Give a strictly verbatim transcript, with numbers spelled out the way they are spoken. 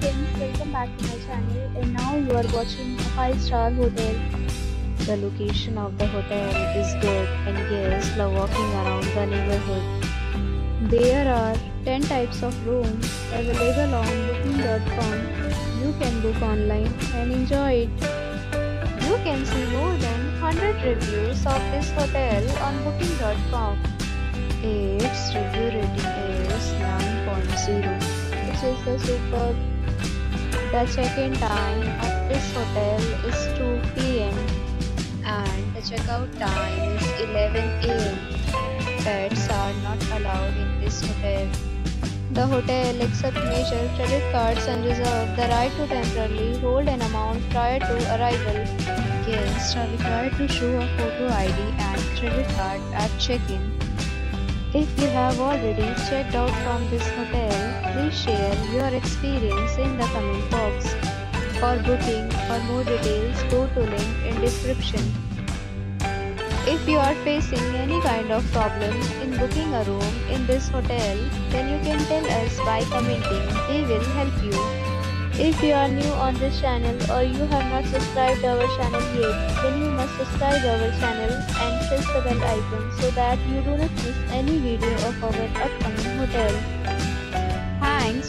friends, welcome back to my channel, and now you are watching a five star hotel. The location of the hotel is good and guests love walking around the neighborhood. There are ten types of rooms available on booking dot com. You can book online and enjoy it. You can see more than one hundred reviews of this hotel on booking dot com. Its review rating is nine point zero. Is the superb. The check-in time of this hotel is two P M and the check-out time is eleven A M Pets are not allowed in this hotel. The hotel accepts major credit cards and reserves the right to temporarily hold an amount prior to arrival. Guests are required to show a photo I D and credit card at check-in. If you have already checked out from this hotel, please share your experience in the comment box. For booking or more details, go to link in description. If you are facing any kind of problem in booking a room in this hotel, then you can tell us by commenting. We will help you. If you are new on this channel or you have not subscribed our channel yet, then you must subscribe our channel and press the bell icon so that you do not miss any video of our upcoming hotel. Thanks